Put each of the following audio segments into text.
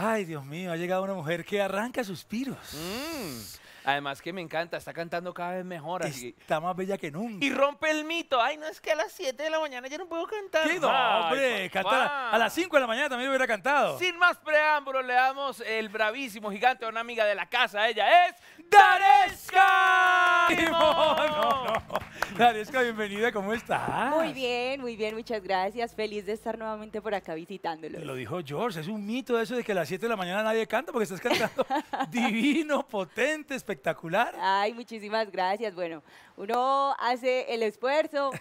Ay, Dios mío, ha llegado una mujer que arranca suspiros. Además que me encanta, está cantando cada vez mejor. Está más bella que nunca. Y rompe el mito. Ay, no, es que a las 7 de la mañana yo no puedo cantar. ¿Qué? No, hombre, cantar a las 5 de la mañana también hubiera cantado. Sin más preámbulos, le damos el bravísimo gigante a una amiga de la casa. Ella es... ¡Dareska! Dareska, bienvenida, ¿cómo estás? Muy bien, muchas gracias. Feliz de estar nuevamente por acá visitándolo. Lo dijo George, es un mito eso de que a las 7 de la mañana nadie canta, porque estás cantando divino, potente, espectacular. Ay, muchísimas gracias. Bueno, uno hace el esfuerzo.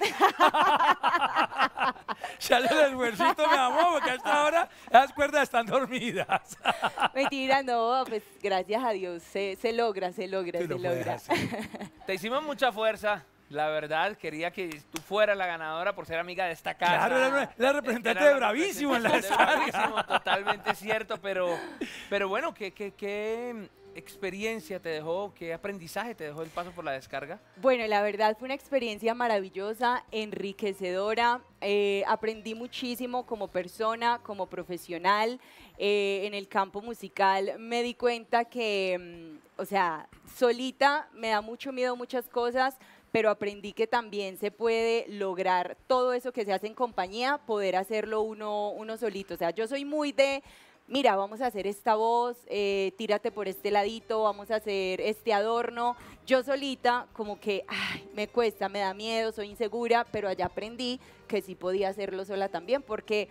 Ya le el esfuerzo, mi amor, porque hasta ahora las cuerdas están dormidas. Mentira, no, pues gracias a Dios, se logra. Te hicimos mucha fuerza. La verdad, quería que tú fueras la ganadora por ser amiga de esta casa. Claro, la representante de Bravísimo en La Descarga. Totalmente cierto, pero bueno, ¿qué experiencia te dejó, qué aprendizaje te dejó el paso por La Descarga? Bueno, la verdad fue una experiencia maravillosa, enriquecedora. Aprendí muchísimo como persona, como profesional. En el campo musical me di cuenta que, o sea, solita me da mucho miedo muchas cosas, pero aprendí que también se puede lograr todo eso que se hace en compañía, poder hacerlo uno solito. O sea, yo soy muy de, mira, vamos a hacer esta voz, tírate por este ladito, vamos a hacer este adorno. Yo solita como que ay, me cuesta, me da miedo, soy insegura, pero allá aprendí que sí podía hacerlo sola también, porque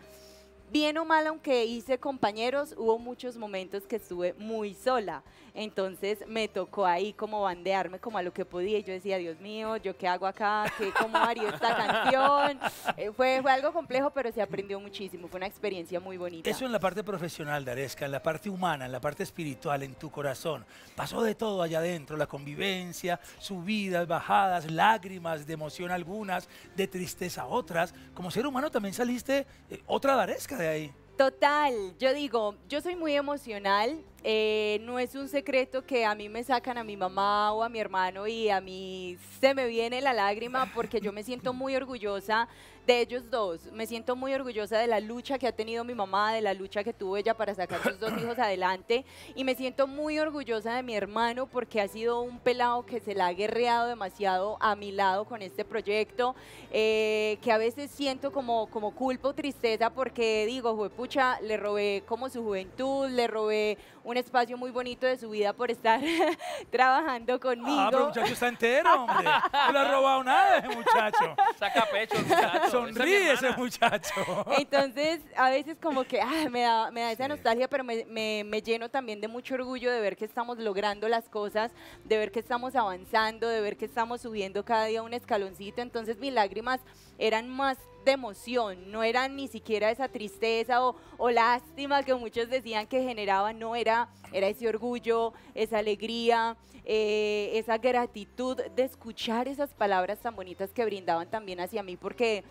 bien o mal, aunque hice compañeros, hubo muchos momentos que estuve muy sola. Entonces me tocó ahí como bandearme como a lo que podía. Y yo decía, Dios mío, ¿yo qué hago acá? ¿Cómo haría esta canción? Fue algo complejo, pero se aprendió muchísimo. Fue una experiencia muy bonita. Eso en la parte profesional, Dareska, en la parte humana, en la parte espiritual, en tu corazón. Pasó de todo allá adentro, la convivencia, subidas, bajadas, lágrimas de emoción algunas, de tristeza otras. Como ser humano también saliste otra Dareska de ahí. Total, yo digo, yo soy muy emocional, no es un secreto que a mí me sacan a mi mamá o a mi hermano y a mí se me viene la lágrima porque yo me siento muy orgullosa de ellos dos, me siento muy orgullosa de la lucha que ha tenido mi mamá, de la lucha que tuvo ella para sacar sus dos hijos adelante y me siento muy orgullosa de mi hermano porque ha sido un pelado que se la ha guerreado demasiado a mi lado con este proyecto, que a veces siento como culpa o tristeza porque digo, juepucha, le robé como su juventud, le robé un espacio muy bonito de su vida por estar trabajando conmigo. Ah, pero el muchacho está entero, hombre. No le ha robado nada ese muchacho. Saca pecho, muchacho. Sonríe ese muchacho. Entonces, a veces como que me da esa nostalgia, pero me lleno también de mucho orgullo de ver que estamos logrando las cosas, de ver que estamos avanzando, de ver que estamos subiendo cada día un escaloncito. Entonces, mis lágrimas eran más de emoción, no era ni siquiera esa tristeza o lástima que muchos decían que generaba, no era ese orgullo, esa alegría, esa gratitud de escuchar esas palabras tan bonitas que brindaban también hacia mí, porque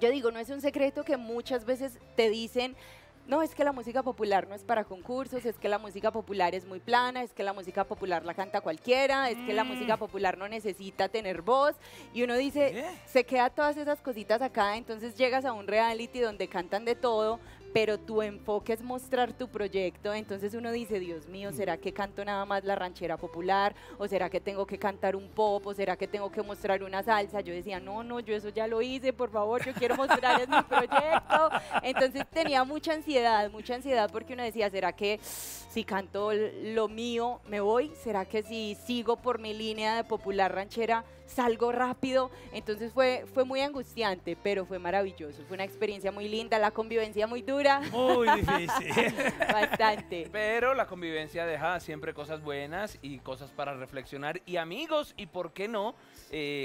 yo digo, no es un secreto que muchas veces te dicen, no, es que la música popular no es para concursos, es que la música popular es muy plana, es que la música popular la canta cualquiera, es que la música popular no necesita tener voz. Y uno dice, se queda todas esas cositas acá, entonces llegas a un reality donde cantan de todo, pero tu enfoque es mostrar tu proyecto, entonces uno dice, Dios mío, ¿será que canto nada más la ranchera popular? ¿O será que tengo que cantar un pop? ¿O será que tengo que mostrar una salsa? Yo decía, no, yo eso ya lo hice, por favor, yo quiero mostrar es mi proyecto. Entonces tenía mucha ansiedad porque uno decía, ¿será que si canto lo mío me voy? ¿Será que si sigo por mi línea de popular ranchera salgo rápido? Entonces fue muy angustiante, pero fue maravilloso, fue una experiencia muy linda, la convivencia muy dura. Muy difícil. Bastante. Pero la convivencia deja siempre cosas buenas y cosas para reflexionar y amigos y, ¿por qué no,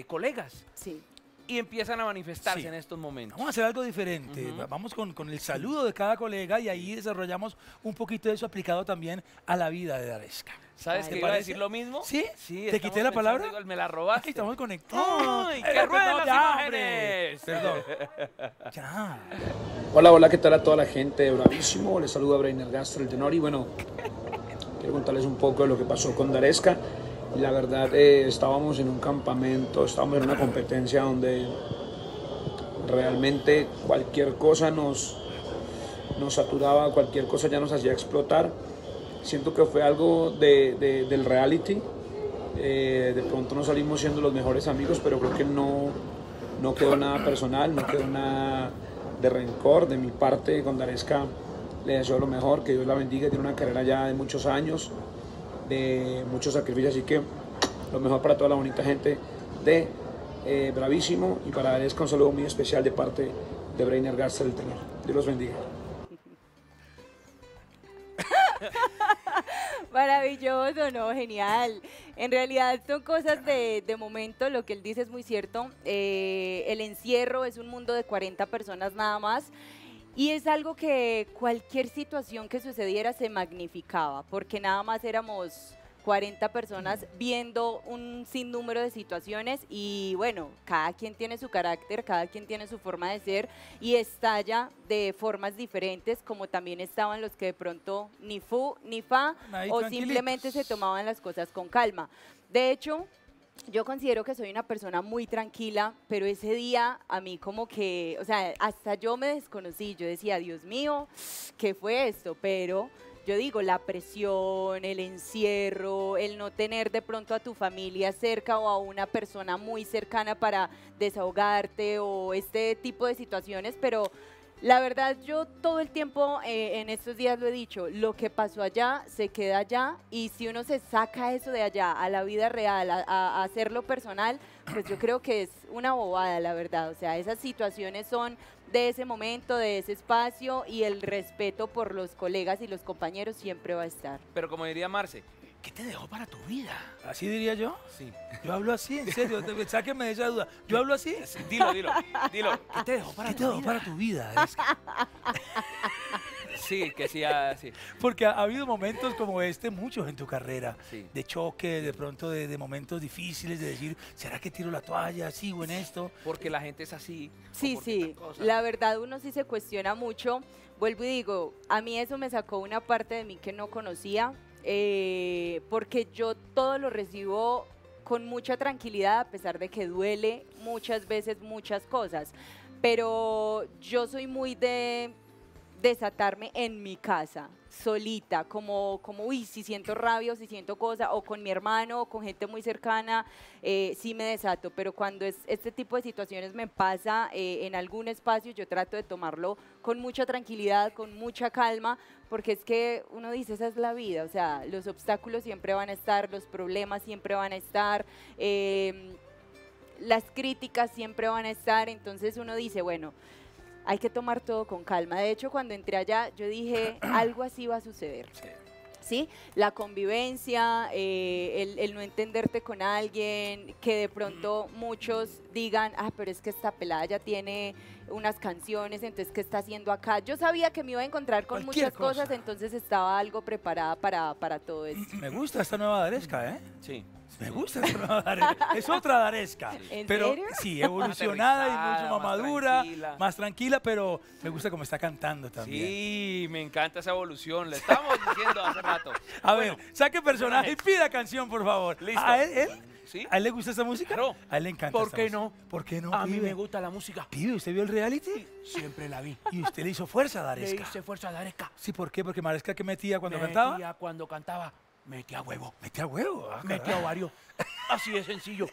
colegas? Sí. Y empiezan a manifestarse en estos momentos. Vamos a hacer algo diferente. Vamos con el saludo de cada colega y ahí desarrollamos un poquito de eso aplicado también a la vida de Dareska. ¿Sabes que iba a decir lo mismo? ¿Sí? Sí. ¿Te quité la palabra? Digo, me la robaste. Estamos conectados. ¡Ay, qué ruedan las imágenes! Perdón. Ya. Hola, ¿qué tal a toda la gente de Bravísimo? Les saluda Brainer Garza, el tenor. Y bueno, quiero contarles un poco de lo que pasó con Dareska. La verdad, estábamos en un campamento, estábamos en una competencia donde realmente cualquier cosa nos nos saturaba, cualquier cosa ya nos hacía explotar. Siento que fue algo del reality. De pronto no salimos siendo los mejores amigos, pero creo que no quedó nada personal, no quedó nada de rencor. De mi parte, con Dareska le deseo lo mejor, que Dios la bendiga. Tiene una carrera ya de muchos años, de muchos sacrificios, así que lo mejor para toda la bonita gente de Bravísimo, y para Dareska un saludo muy especial de parte de Brainer Garza, del tenor. Dios los bendiga. Maravilloso, ¿no? Genial. En realidad son cosas de momento, lo que él dice es muy cierto. El encierro es un mundo de 40 personas nada más, y es algo que cualquier situación que sucediera se magnificaba, porque nada más éramos 40 personas viendo un sinnúmero de situaciones, y bueno, cada quien tiene su carácter, cada quien tiene su forma de ser y estalla de formas diferentes, como también estaban los que de pronto ni fu ni fa, o simplemente se tomaban las cosas con calma. De hecho, yo considero que soy una persona muy tranquila, pero ese día a mí como que, o sea, hasta yo me desconocí, yo decía, Dios mío, ¿qué fue esto? Pero yo digo, la presión, el encierro, el no tener de pronto a tu familia cerca o a una persona muy cercana para desahogarte o este tipo de situaciones, pero la verdad yo todo el tiempo en estos días lo he dicho, lo que pasó allá se queda allá, y si uno se saca eso de allá a la vida real, a hacerlo personal, pues yo creo que es una bobada, la verdad. O sea, esas situaciones son de ese momento, de ese espacio, y el respeto por los colegas y los compañeros siempre va a estar. Pero como diría Marce, ¿qué te dejó para tu vida? ¿Así diría yo? Sí. Yo hablo así, en serio, sáquenme de esa duda. ¿Yo hablo así? Sí, dilo. ¿Qué te dejó para tu vida? Sí, que sí, así. Porque ha habido momentos como este, muchos en tu carrera, sí, de choque, de pronto de momentos difíciles, de decir, ¿será que tiro la toalla? ¿Sigo en esto? Porque la gente es así. Sí, sí, la verdad uno sí se cuestiona mucho. Vuelvo y digo, a mí eso me sacó una parte de mí que no conocía, porque yo todo lo recibo con mucha tranquilidad, a pesar de que duele muchas veces muchas cosas, pero yo soy muy de desatarme en mi casa, solita, como uy, si siento rabia o si siento cosa, o con mi hermano, o con gente muy cercana, sí me desato, pero cuando este tipo de situaciones me pasa en algún espacio, yo trato de tomarlo con mucha tranquilidad, con mucha calma, porque es que uno dice, esa es la vida, o sea, los obstáculos siempre van a estar, los problemas siempre van a estar, las críticas siempre van a estar, entonces uno dice, bueno, hay que tomar todo con calma. De hecho, cuando entré allá, yo dije, algo así va a suceder. Sí. ¿Sí? La convivencia, el no entenderte con alguien, que de pronto muchos digan, ah, pero es que esta pelada ya tiene unas canciones, entonces, ¿qué está haciendo acá? Yo sabía que me iba a encontrar con muchas cosas, entonces estaba algo preparada para todo esto. Me gusta esta nueva Dareska, ¿eh? Sí. Me gusta esta nueva Dareska. Es otra Dareska. ¿En serio? Sí, evolucionada y mucho más madura, más tranquila, pero me gusta cómo está cantando también. Sí, me encanta esa evolución. Le estamos diciendo hace rato. A ver, saque personaje y pida canción, por favor. ¿Listo? ¿A él? ¿Sí? ¿A él le gusta esta música? Claro. A él le encanta. ¿Por qué no? ¿Por qué no? A mí me gusta la música. Pibe, ¿usted vio el reality? Siempre la vi. ¿Y usted le hizo fuerza a Dareska? Le hice fuerza a Dareska. Sí, ¿por qué? Porque Dareska, ¿qué metía cuando cantaba? Metía cuando cantaba. Metía huevo. ¿Metía huevo? Ah, metía ovario. Así de sencillo.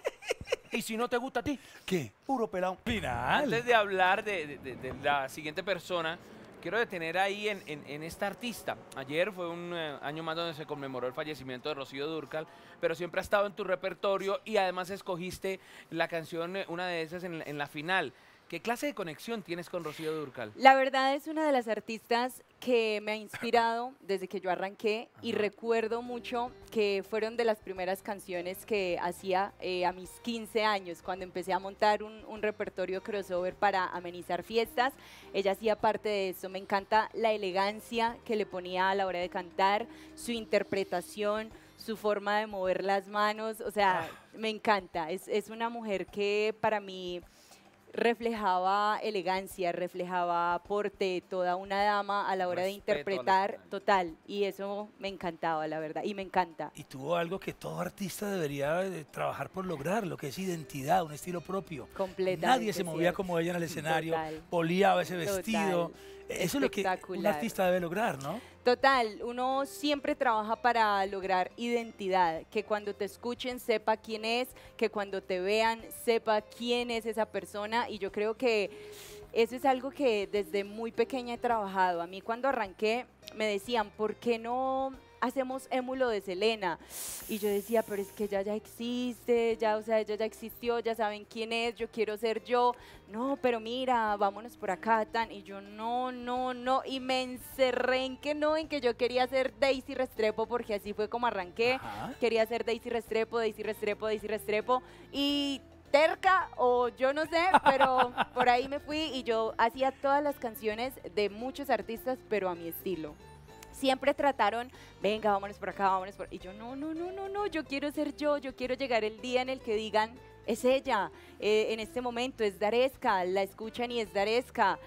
Y si no te gusta a ti, ¿qué? Puro pelado. Final. Antes de hablar de la siguiente persona, quiero detener ahí en esta artista. Ayer fue un año más donde se conmemoró el fallecimiento de Rocío Dúrcal, pero siempre ha estado en tu repertorio y además escogiste la canción, una de esas, en la final. ¿Qué clase de conexión tienes con Rocío Dúrcal? La verdad es una de las artistas que me ha inspirado desde que yo arranqué. Ajá. Y recuerdo mucho que fueron de las primeras canciones que hacía a mis 15 años, cuando empecé a montar un repertorio crossover para amenizar fiestas. Ella hacía parte de eso. Me encanta la elegancia que le ponía a la hora de cantar, su interpretación, su forma de mover las manos. O sea, me encanta. Es una mujer que para mí reflejaba elegancia, reflejaba porte, toda una dama a la hora respeto de interpretar, total, y eso me encantaba, la verdad, y me encanta. Y tuvo algo que todo artista debería trabajar por lograr, lo que es identidad, un estilo propio. Completamente. Nadie se movía como ella en el escenario, oleaba ese vestido. Eso es lo que un artista debe lograr, ¿no? Total, uno siempre trabaja para lograr identidad, que cuando te escuchen sepa quién es, que cuando te vean sepa quién es esa persona, y yo creo que eso es algo que desde muy pequeña he trabajado. A mí cuando arranqué me decían, ¿por qué no hacemos émulo de Selena? Y yo decía, pero es que ella ya existe, ya, o sea, ella ya existió, ya saben quién es, yo quiero ser yo. No, pero mira, vámonos por acá, tan. Y yo, no. Y me encerré en que no, en que yo quería ser Daisy Restrepo, porque así fue como arranqué. Ajá. Quería ser Daisy Restrepo. Y terca, o yo no sé, pero por ahí me fui y yo hacía todas las canciones de muchos artistas, pero a mi estilo. Siempre trataron, venga, vámonos por acá, vámonos por acá. Y yo, no, yo quiero ser yo, yo quiero llegar el día en el que digan, es ella, en este momento es Dareska, la escuchan y es Dareska.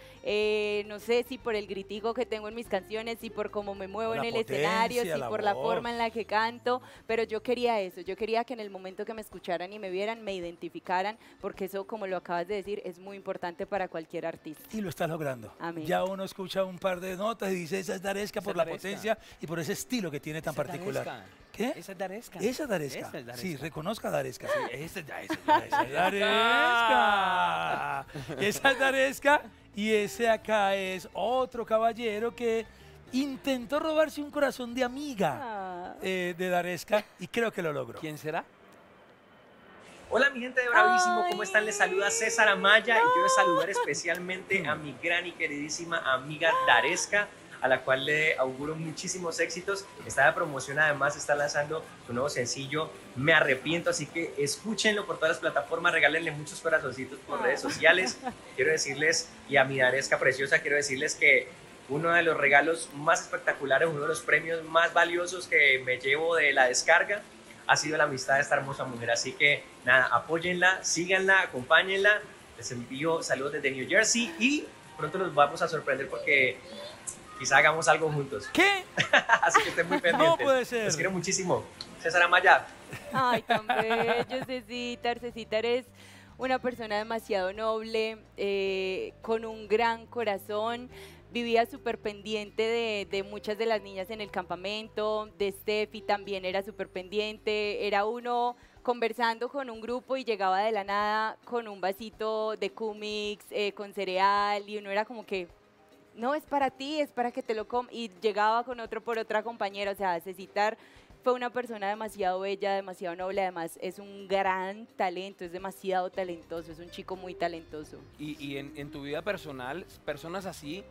No sé si por el gritigo que tengo en mis canciones, si por cómo me muevo en el escenario, si por la forma en la que canto, pero yo quería eso, yo quería que en el momento que me escucharan y me vieran, me identificaran, porque eso, como lo acabas de decir, es muy importante para cualquier artista. Y lo estás logrando. Amén. Ya uno escucha un par de notas y dice, esa es Dareska por la potencia y por ese estilo que tiene tan particular. ¿Qué? Esa es Dareska. Esa es Dareska. Sí, reconozca a Dareska. Sí, esa es Dareska. Y ese acá es otro caballero que intentó robarse un corazón de amiga de Dareska y creo que lo logró. ¿Quién será? Hola, mi gente de Bravísimo, ¿cómo están? Les saluda César Amaya y quiero saludar especialmente a mi gran y queridísima amiga Dareska, a la cual le auguro muchísimos éxitos. Está de promoción, además está lanzando su nuevo sencillo, Me Arrepiento, así que escúchenlo por todas las plataformas, regálenle muchos corazoncitos por redes sociales. Quiero decirles, y a mi Dareska preciosa, quiero decirles que uno de los regalos más espectaculares, uno de los premios más valiosos que me llevo de La Descarga, ha sido la amistad de esta hermosa mujer, así que nada, apóyenla, síganla, acompáñenla. Les envío saludos desde New Jersey y pronto nos vamos a sorprender porque quizá hagamos algo juntos. ¿Qué? Así que estén muy pendientes. No puede ser. Los quiero muchísimo. César Amaya. Ay, tan bello, César. César es una persona demasiado noble, con un gran corazón. Vivía súper pendiente de muchas de las niñas en el campamento, de Steffi también era súper pendiente, era uno conversando con un grupo y llegaba de la nada con un vasito de Cumix, con cereal, y uno era como que, no, es para ti, es para que te lo comas, y llegaba con otro por otra compañera. O sea, Cecitar fue una persona demasiado bella, demasiado noble, además es un gran talento, es demasiado talentoso, es un chico muy talentoso. Y en tu vida personal, personas así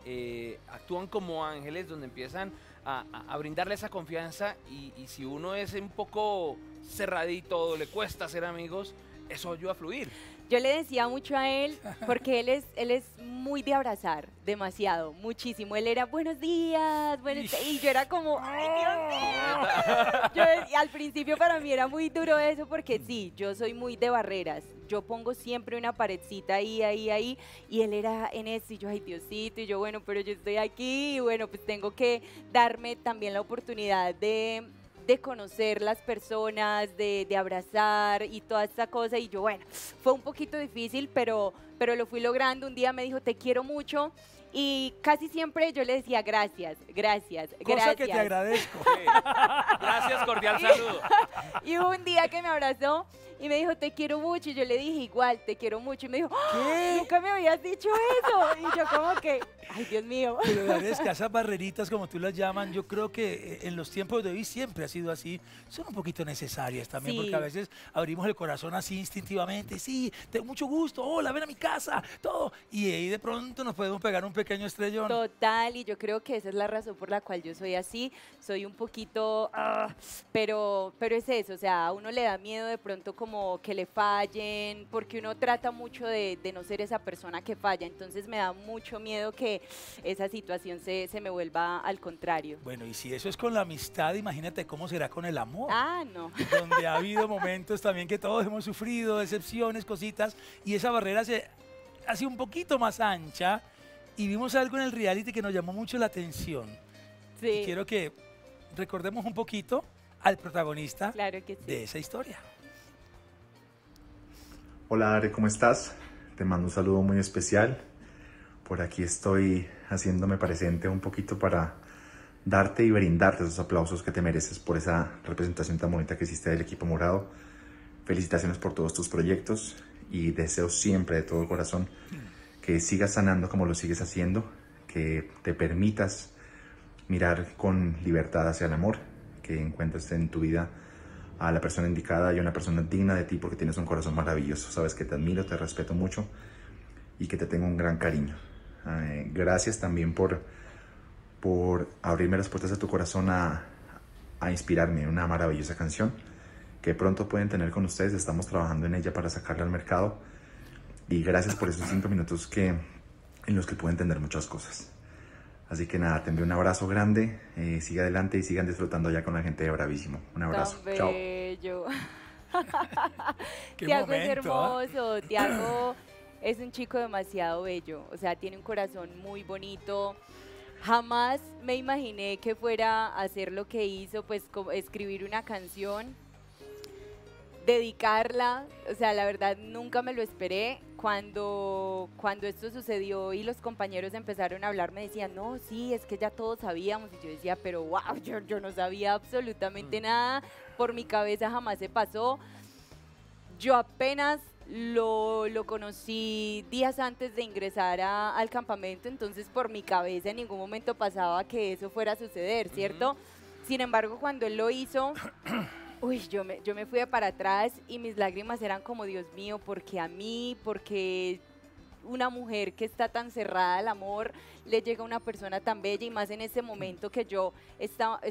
actúan como ángeles, donde empiezan a brindarle esa confianza, y si uno es un poco cerradito, le cuesta ser amigos, eso ayuda a fluir. Yo le decía mucho a él, porque él es muy de abrazar, demasiado, muchísimo. Él era, buenos días, y yo era como, ¡ay, Dios mío! Yo, al principio para mí era muy duro eso, porque sí, yo soy muy de barreras. Yo pongo siempre una paredcita ahí, y él era en eso, y yo, ay, Diosito, y yo, bueno, pero yo estoy aquí, y bueno, pues tengo que darme también la oportunidad de conocer las personas, de abrazar y toda esta cosa. Y yo, bueno, fue un poquito difícil, pero lo fui logrando. Un día me dijo, te quiero mucho. Y casi siempre yo le decía, gracias. Cosa que te agradezco. Sí. Gracias, cordial saludo. Y hubo un día que me abrazó y me dijo, te quiero mucho. Y yo le dije, igual, te quiero mucho. Y me dijo, ¿qué? Nunca me habías dicho eso. Y yo como que, ay, Dios mío. Pero Dareska, esas barreritas, como tú las llaman, yo creo que en los tiempos de hoy siempre ha sido así. Son un poquito necesarias también, sí, porque a veces abrimos el corazón así instintivamente. Sí, tengo mucho gusto. Hola, ven a mi casa. Todo. Y ahí de pronto nos podemos pegar un pequeño estrellón. Total, y yo creo que esa es la razón por la cual yo soy así. Soy un poquito, pero es eso, o sea, a uno le da miedo de pronto como que le fallen, porque uno trata mucho de no ser esa persona que falla, entonces me da mucho miedo que esa situación se me vuelva al contrario. Bueno, y si eso es con la amistad, imagínate cómo será con el amor. Ah, no. Donde ha habido momentos también que todos hemos sufrido, decepciones, cositas, y esa barrera se hace un poquito más ancha. Y vimos algo en el reality que nos llamó mucho la atención. Sí. Y quiero que recordemos un poquito al protagonista, claro que sí, de esa historia. Hola, Dare, ¿cómo estás? Te mando un saludo muy especial. Por aquí estoy haciéndome presente un poquito para darte y brindarte esos aplausos que te mereces por esa representación tan bonita que hiciste del equipo morado. Felicitaciones por todos tus proyectos y deseo siempre de todo el corazón que sigas sanando como lo sigues haciendo, que te permitas mirar con libertad hacia el amor, que encuentres en tu vida a la persona indicada y una persona digna de ti, porque tienes un corazón maravilloso. Sabes que te admiro, te respeto mucho y que te tengo un gran cariño. Gracias también por abrirme las puertas de tu corazón a inspirarme en una maravillosa canción que pronto pueden tener con ustedes. Estamos trabajando en ella para sacarla al mercado y gracias por esos 5 minutos en los que pude entender muchas cosas. Así que nada, te envío un abrazo grande, sigue adelante y sigan disfrutando allá con la gente de Bravísimo. Un abrazo, chao. Tiago es hermoso, Tiago es un chico demasiado bello, o sea, tiene un corazón muy bonito. Jamás me imaginé que fuera a hacer lo que hizo, pues escribir una canción, dedicarla, o sea, la verdad nunca me lo esperé. Cuando esto sucedió y los compañeros empezaron a hablar, me decían, no, sí, es que ya todos sabíamos, y yo decía, pero wow, yo no sabía absolutamente nada, por mi cabeza jamás se pasó. Yo apenas lo conocí días antes de ingresar al campamento, entonces por mi cabeza en ningún momento pasaba que eso fuera a suceder, ¿cierto? Sin embargo, cuando él lo hizo... Uy, yo me fui de para atrás y mis lágrimas eran como, Dios mío, porque a mí, porque una mujer que está tan cerrada al amor, le llega una persona tan bella, y más en ese momento que yo estaba,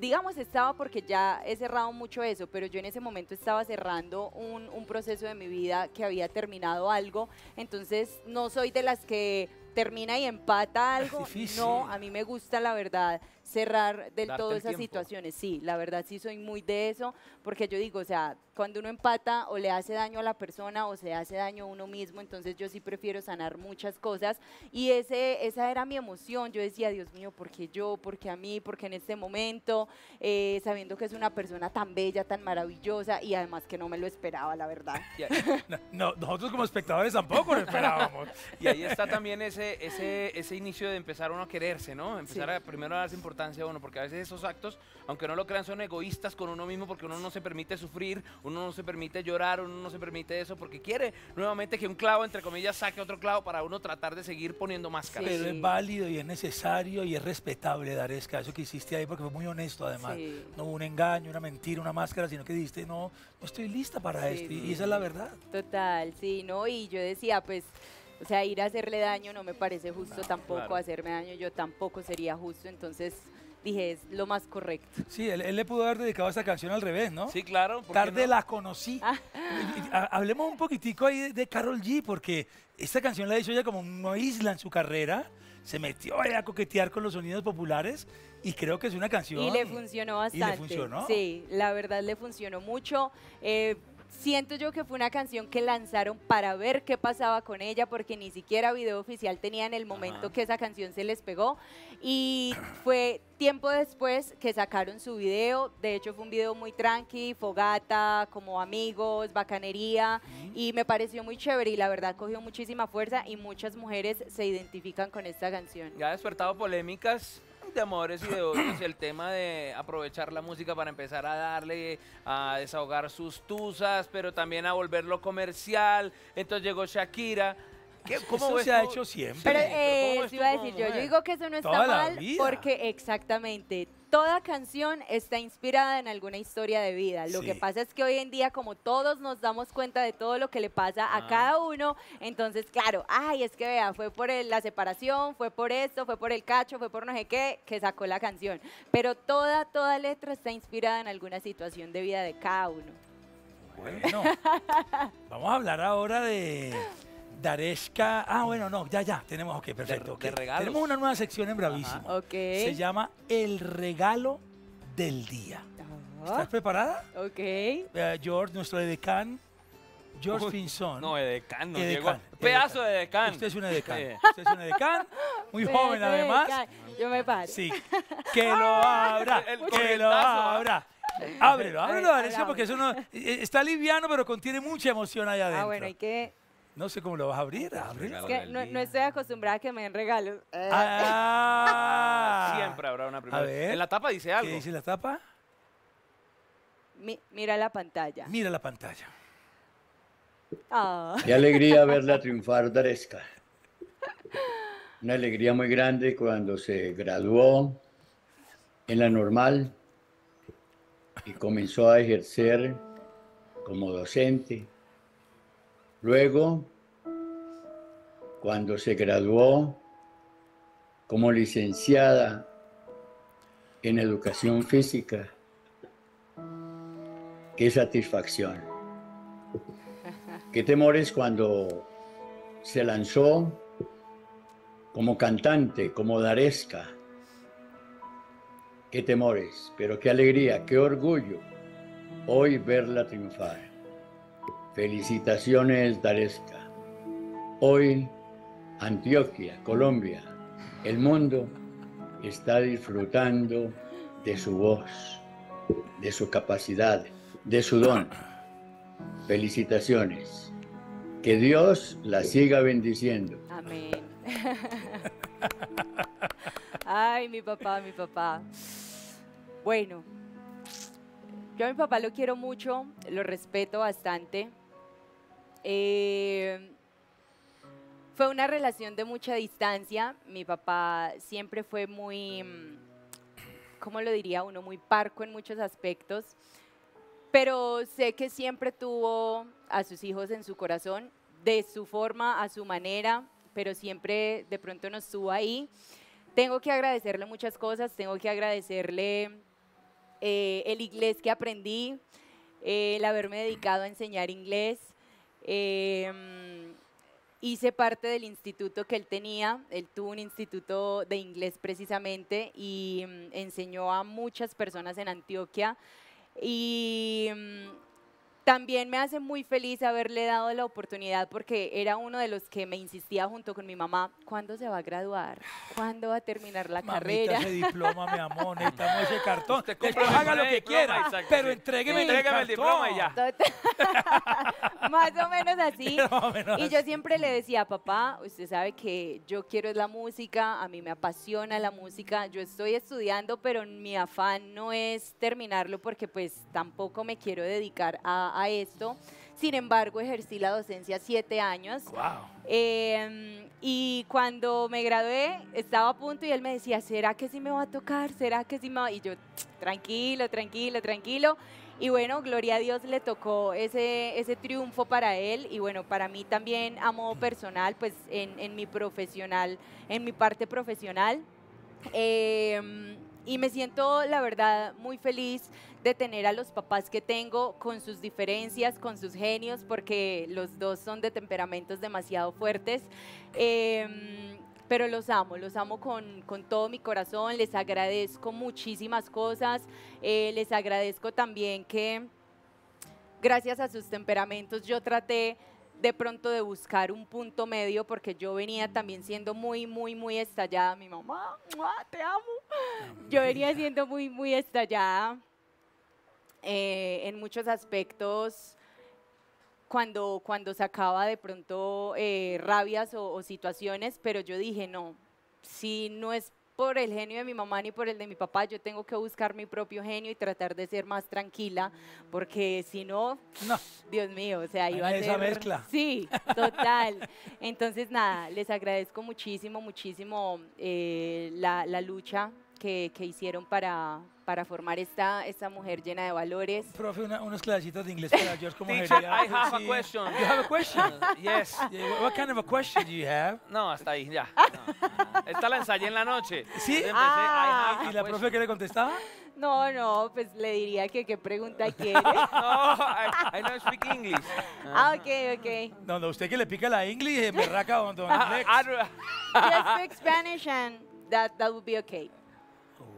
digamos estaba porque ya he cerrado mucho eso, pero yo en ese momento estaba cerrando un proceso de mi vida que había terminado algo, entonces no soy de las que termina y empata algo, no, a mí me gusta la verdad cerrar del todo esas situaciones, sí, la verdad sí soy muy de eso, porque yo digo, o sea, cuando uno empata o le hace daño a la persona o se hace daño a uno mismo, entonces yo sí prefiero sanar muchas cosas, y esa era mi emoción, yo decía, Dios mío, ¿por qué yo? ¿Por qué a mí? ¿Por qué en este momento? Sabiendo que es una persona tan bella, tan maravillosa, y además que no me lo esperaba, la verdad. No, nosotros como espectadores tampoco lo esperábamos. Y ahí está también ese inicio de empezar uno a quererse, ¿no? Empezar sí. Primero a darse importancia a uno, porque a veces esos actos, aunque no lo crean, son egoístas con uno mismo, porque uno no se permite sufrir, uno no se permite llorar, uno no se permite eso, porque quiere nuevamente que un clavo, entre comillas, saque otro clavo para uno tratar de seguir poniendo máscaras. Sí. Pero es válido y es necesario y es respetable, Dareska, eso que hiciste ahí, porque fue muy honesto además. Sí. No hubo un engaño, una mentira, una máscara, sino que dijiste, no, no estoy lista para esto, y esa es la verdad. Total, sí, no, y yo decía, pues... O sea, ir a hacerle daño no me parece justo, no, tampoco hacerme daño yo tampoco sería justo, entonces dije, es lo más correcto. Sí, él le pudo haber dedicado esta canción al revés, ¿no? Sí, claro. Tarde la conocí. Hablemos un poquitico ahí de Karol G, porque esta canción la hizo ella como una isla en su carrera, se metió ahí a coquetear con los sonidos populares y creo que es una canción... Y le funcionó bastante. Y le funcionó. Sí, la verdad le funcionó mucho. Siento yo que fue una canción que lanzaron para ver qué pasaba con ella, porque ni siquiera video oficial tenía en el momento que esa canción se les pegó, y fue tiempo después que sacaron su video. De hecho fue un video muy tranqui, fogata, como amigos, bacanería, y me pareció muy chévere y la verdad cogió muchísima fuerza y muchas mujeres se identifican con esta canción. Ya ha despertado polémicas de amores y de odios, el tema de aprovechar la música para empezar a darle, a desahogar sus tusas, pero también a volverlo comercial. Entonces llegó Shakira. ¿Cómo eso se ha hecho siempre? Pero, ¿cómo iba a decir yo? Yo digo que eso no está mal, porque exactamente toda canción está inspirada en alguna historia de vida. Lo que pasa es que hoy en día, como todos nos damos cuenta de todo lo que le pasa a cada uno, entonces, claro, ay, es que vea, fue por la separación, fue por esto, fue por el cacho, fue por no sé qué, que sacó la canción. Pero toda letra está inspirada en alguna situación de vida de cada uno. Bueno, vamos a hablar ahora de... Dareska, tenemos, ok, perfecto. De regalos. Tenemos una nueva sección en Bravísimo. Okay. Se llama El Regalo del Día. ¿Estás preparada? Ok. George, nuestro edecán, George Pinzón. No, edecán, no llegó. Pedazo de edecán. Usted es un edecán. Usted es un edecán, muy joven además. Yo me paro. Sí. Que lo abra, que lo abra. Ábrelo, Dareska, porque eso no, está liviano, pero contiene mucha emoción allá adentro. Ah, bueno, hay que... No sé cómo lo vas a abrir. Es que no estoy acostumbrada a que me den regalos. Ah, siempre habrá una primera. A ver. En la tapa dice algo. ¿Qué dice la tapa? Mira la pantalla. Mira la pantalla. Oh. Qué alegría verla triunfar, Dareska. Una alegría muy grande cuando se graduó en la normal y comenzó a ejercer como docente. Luego, cuando se graduó como licenciada en Educación Física, qué satisfacción. Qué temores cuando se lanzó como cantante, como Dareska. Qué temores, pero qué alegría, qué orgullo hoy verla triunfar. Felicitaciones, Dareska. Hoy, Antioquia, Colombia, el mundo está disfrutando de su voz, de su capacidad, de su don. Felicitaciones. Que Dios la siga bendiciendo. Amén. Ay, mi papá, mi papá. Bueno, yo a mi papá lo quiero mucho, lo respeto bastante. Fue una relación de mucha distancia. Mi papá siempre fue muy, ¿cómo lo diría uno? Muy parco en muchos aspectos. Pero sé que siempre tuvo a sus hijos en su corazón, de su forma, a su manera, pero siempre de pronto nos estuvo ahí. Tengo que agradecerle muchas cosas, tengo que agradecerle el inglés que aprendí, el haberme dedicado a enseñar inglés. Hice parte del instituto que él tenía, él tuvo un instituto de inglés precisamente y enseñó a muchas personas en Antioquia. Y también me hace muy feliz haberle dado la oportunidad porque era uno de los que me insistía junto con mi mamá, ¿cuándo se va a graduar? ¿Cuándo va a terminar la carrera? Mamita, ese diploma, mi amor, necesitamos ese cartón. Usted haga lo que quiera, pero entrégueme el diploma y ya. Más o menos así. Y yo siempre le decía, papá, usted sabe que yo quiero la música, a mí me apasiona la música, yo estoy estudiando, pero mi afán no es terminarlo porque pues tampoco me quiero dedicar a esto. Sin embargo, ejercí la docencia 7 años. Wow. Y cuando me gradué, estaba a punto y él me decía, ¿será que sí me va a tocar? ¿Será que sí me va a...? Y yo, tranquilo, tranquilo, tranquilo. Y bueno, gloria a Dios le tocó ese triunfo para él. Y bueno, para mí también, a modo personal, pues en mi parte profesional. Y me siento, la verdad, muy feliz de tener a los papás que tengo con sus diferencias, con sus genios, porque los dos son de temperamentos demasiado fuertes. Pero los amo con todo mi corazón, les agradezco muchísimas cosas, les agradezco también que gracias a sus temperamentos yo traté de pronto de buscar un punto medio, porque yo venía también siendo muy, muy, muy estallada. Mi mamá, te amo. Yo venía siendo muy, muy estallada en muchos aspectos cuando sacaba de pronto rabias o situaciones, pero yo dije, no, si no es por el genio de mi mamá ni por el de mi papá, yo tengo que buscar mi propio genio y tratar de ser más tranquila, porque si no, Dios mío, o sea, iba a ser... Esa mezcla. Sí, total. Entonces, nada, les agradezco muchísimo, muchísimo la lucha que hicieron para formar esta mujer llena de valores. Profe, unos clasitos de inglés para George como Teacher, I have a question. You have a question? Yes. What kind of a question do you have? No, hasta ahí, ya. No. Esta la ensayé en la noche. ¿Sí? Empecé, ¿y la profe qué le contestaba? No, no, pues le diría que qué pregunta quiere. No, I don't speak English. Ah, ok, ok. No, no, usted que le pica la English, en berraca don Alex. Just speak Spanish and that would be okay.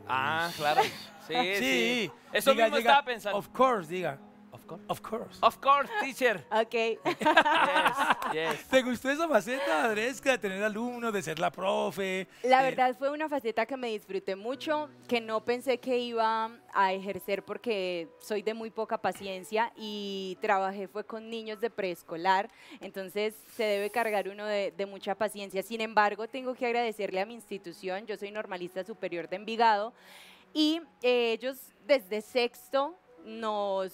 Ah, claro. Sí, sí. Eso diga, mismo diga, estaba pensando. Of course, diga. Of course. Of course. Of course, teacher. Ok. Yes, yes. ¿Te gustó esa faceta, Dareska, de tener alumnos, de ser la profe? La verdad fue una faceta que me disfruté mucho, que no pensé que iba a ejercer porque soy de muy poca paciencia y trabajé fue con niños de preescolar, entonces se debe cargar uno de mucha paciencia. Sin embargo, tengo que agradecerle a mi institución, yo soy normalista superior de Envigado, y ellos desde sexto nos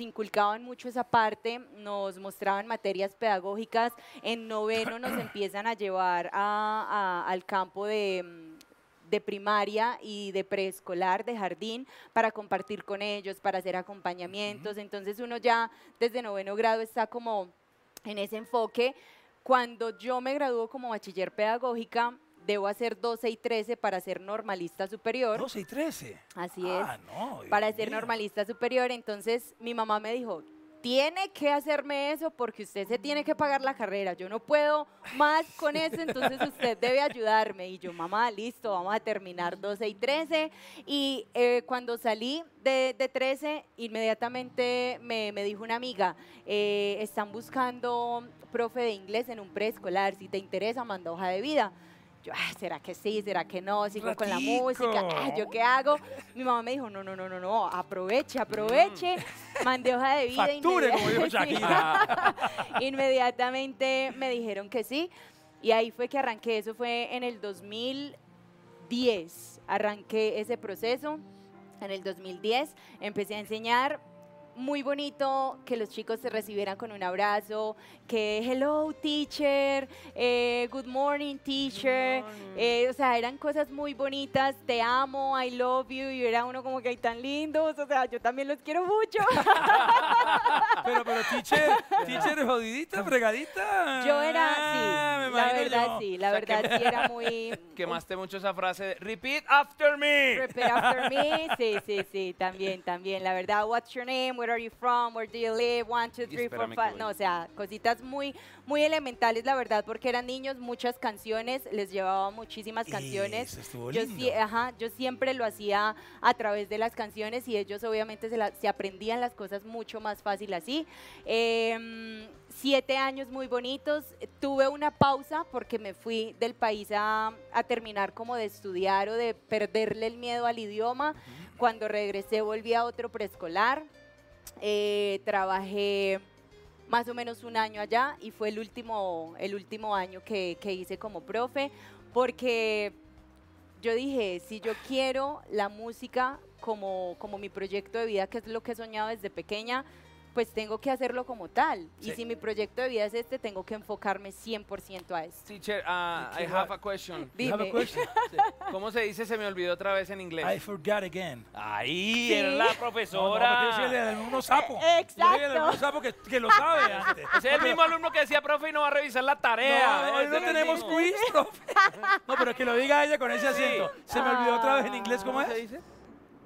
inculcaban mucho esa parte, nos mostraban materias pedagógicas, en noveno nos empiezan a llevar al campo de primaria y de preescolar, de jardín, para compartir con ellos, para hacer acompañamientos, entonces uno ya desde noveno grado está como en ese enfoque. Cuando yo me graduó como bachiller pedagógica, debo hacer 12 y 13 para ser normalista superior. ¿12 y 13? Así es. Ah, no, Dios para ser mío. Normalista superior. Entonces, mi mamá me dijo, tiene que hacerme eso porque usted se tiene que pagar la carrera. Yo no puedo más con eso, entonces usted debe ayudarme. Y yo, mamá, listo, vamos a terminar 12 y 13. Y cuando salí de 13, inmediatamente me dijo una amiga, están buscando profe de inglés en un preescolar. Si te interesa, manda hoja de vida. Yo, ¿será que sí? ¿Será que no? ¿Sigo con la música? ¿Yo qué hago? Mi mamá me dijo, no, aproveche. Mandé hoja de vida. Facture, como dijo Shakira. Inmediatamente me dijeron que sí. Y ahí fue que arranqué. Eso fue en el 2010. Arranqué ese proceso. En el 2010 empecé a enseñar. Muy bonito que los chicos se recibieran con un abrazo, que hello teacher, good morning teacher, o sea, eran cosas muy bonitas, te amo, I love you, y era uno como que hay tan lindos, o sea, yo también los quiero mucho. Pero teacher jodidita, fregadita. Yo era, sí, la verdad yo. Sí, la o sea, verdad sí era muy... Quemaste mucho esa frase de, repeat after me. Repeat after me, sí, también, la verdad, what's your name? Where are you from? Where do you live? 1, 2, 3, 4, 5. No, o sea, cositas muy, muy elementales, la verdad, porque eran niños, muchas canciones, les llevaba muchísimas canciones. Eso estuvo lindo. Yo siempre lo hacía a través de las canciones y ellos obviamente se aprendían las cosas mucho más fácil así. 7 años muy bonitos, tuve una pausa porque me fui del país a terminar como de estudiar o de perderle el miedo al idioma. Cuando regresé volví a otro preescolar. Trabajé más o menos un año allá y fue el último año que hice como profe, porque yo dije, si yo quiero la música como mi proyecto de vida, que es lo que he soñado desde pequeña, pues tengo que hacerlo como tal. Sí. Y si mi proyecto de vida es este, tengo que enfocarme 100% a esto. Teacher, I have a question. Dime. You have a question? Sí. ¿Cómo se dice se me olvidó otra vez en inglés? I forgot again. Ahí, sí. Era la profesora. No, es el alumno sapo. Exacto. Es el alumno sapo que lo sabe antes. Es el mismo alumno que decía, profe, y no va a revisar la tarea. No, hoy no tenemos quiz, profe. No, pero que lo diga ella con ese acento. Sí. Se me olvidó otra vez en inglés, ¿cómo es? ¿Cómo se dice?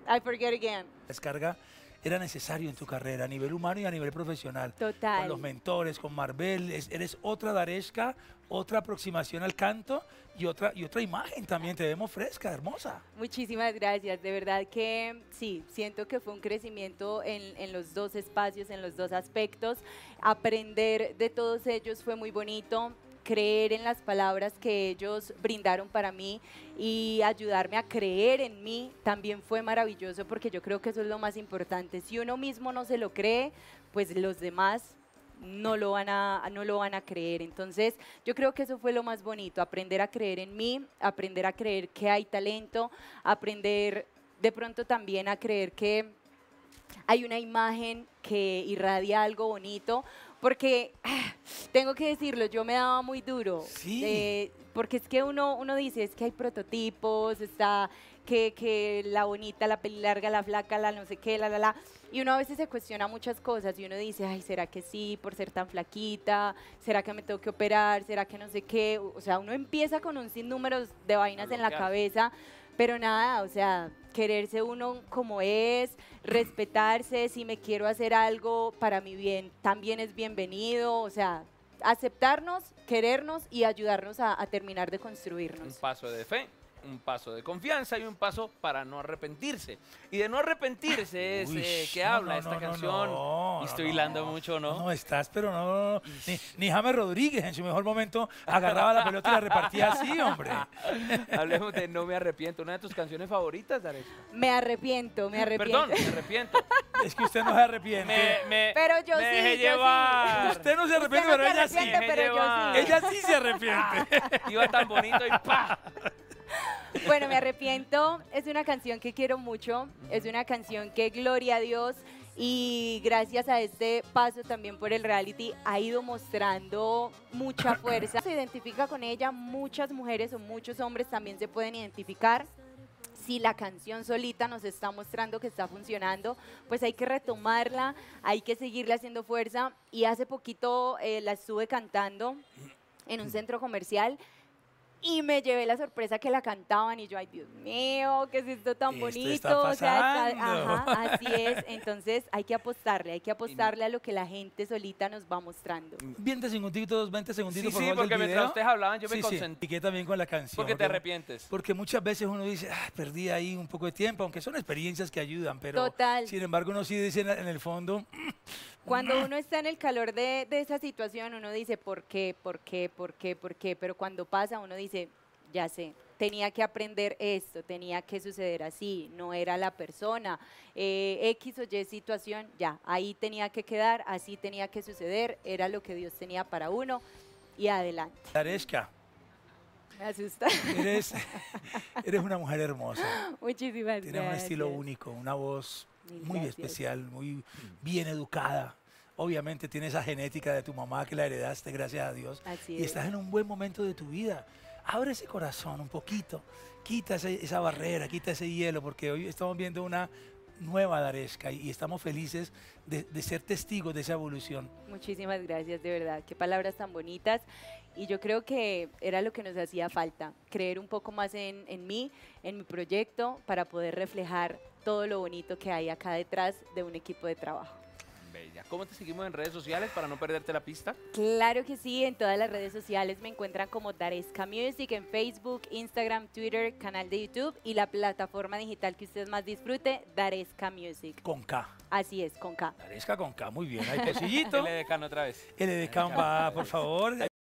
I forget again. Descarga. Era necesario en tu carrera, a nivel humano y a nivel profesional. Total. Con los mentores, con Marbelle, eres otra Dareska, otra aproximación al canto y otra imagen también. Te vemos fresca, hermosa. Muchísimas gracias. De verdad que sí, siento que fue un crecimiento en los dos espacios, en los dos aspectos. Aprender de todos ellos fue muy bonito. Creer en las palabras que ellos brindaron para mí y ayudarme a creer en mí también fue maravilloso, porque yo creo que eso es lo más importante. Si uno mismo no se lo cree, pues los demás no lo van a creer. Entonces, yo creo que eso fue lo más bonito, aprender a creer en mí, aprender a creer que hay talento, aprender de pronto también a creer que hay una imagen que irradia algo bonito. Porque, tengo que decirlo, yo me daba muy duro. Sí. Porque es que uno dice, es que hay prototipos, está que la bonita, la peli larga, la flaca, la no sé qué, la. Y uno a veces se cuestiona muchas cosas y uno dice, ay, ¿será que sí por ser tan flaquita? ¿Será que me tengo que operar? ¿Será que no sé qué? O sea, uno empieza con un sinnúmero de vainas en la cabeza. Pero nada, o sea, quererse uno como es, respetarse, si me quiero hacer algo para mi bien, también es bienvenido, o sea, aceptarnos, querernos y ayudarnos a terminar de construirnos. Un paso de fe. un paso de confianza y un paso para no arrepentirse. Y de no arrepentirse es que habla esta canción. Y estoy hilando mucho, ¿no? No, estás, pero no. Ni James Rodríguez en su mejor momento agarraba la pelota y la repartía así, hombre. Hablemos de No Me Arrepiento, una de tus canciones favoritas, Dareska. Me arrepiento, me arrepiento. Perdón, me arrepiento. Es que usted no se arrepiente. Pero yo sí. Me dejé llevar. Usted no se arrepiente, pero ella sí. Ella sí se arrepiente. Iba tan bonito y ¡pa! Bueno, Me Arrepiento es una canción que quiero mucho, es una canción que, gloria a Dios, y gracias a este paso también por el reality, ha ido mostrando mucha fuerza. Se identifica con ella, muchas mujeres o muchos hombres también se pueden identificar. Si la canción solita nos está mostrando que está funcionando, pues hay que retomarla, hay que seguirle haciendo fuerza. Y hace poquito la estuve cantando en un centro comercial y me llevé la sorpresa que la cantaban y yo, ay Dios mío, ¿qué es esto tan bonito? Está pasando. O sea, ajá, así es. Entonces hay que apostarle a lo que la gente solita nos va mostrando. 20 segunditos, 20 segunditos. Sí, por favor, porque mientras ustedes hablaban yo me concentré. Y que también con la canción. Porque te arrepientes. Porque muchas veces uno dice, ah, perdí ahí un poco de tiempo, aunque son experiencias que ayudan, pero total. Sin embargo uno sí dice en el fondo... Cuando uno está en el calor de esa situación, uno dice, ¿por qué? ¿Por qué? ¿Por qué? ¿Por qué? Pero cuando pasa, uno dice, ya sé, tenía que aprender esto, tenía que suceder así, no era la persona, X o Y situación, ya, ahí tenía que quedar, así tenía que suceder, era lo que Dios tenía para uno, y adelante. Dareska. Me asusta. Eres una mujer hermosa. Muchísimas gracias. Tiene un estilo único, una voz... muy especial, muy bien educada. Obviamente tiene esa genética de tu mamá que la heredaste, gracias a Dios. Así es. Y estás en un buen momento de tu vida. Abre ese corazón un poquito, quita esa barrera, quita ese hielo, porque hoy estamos viendo una nueva Dareska y estamos felices de ser testigos de esa evolución. Muchísimas gracias, de verdad. Qué palabras tan bonitas. Y yo creo que era lo que nos hacía falta, creer un poco más en mí, en mi proyecto, para poder reflejar todo lo bonito que hay acá detrás de un equipo de trabajo. Bella. ¿Cómo te seguimos en redes sociales para no perderte la pista? Claro que sí, en todas las redes sociales me encuentran como Dareska Music, en Facebook, Instagram, Twitter, canal de YouTube y la plataforma digital que usted más disfrute, Dareska Music. Con K. Así es, con K. Dareska con K, muy bien. Ahí, posillito. LDK otra vez. LDK, por favor.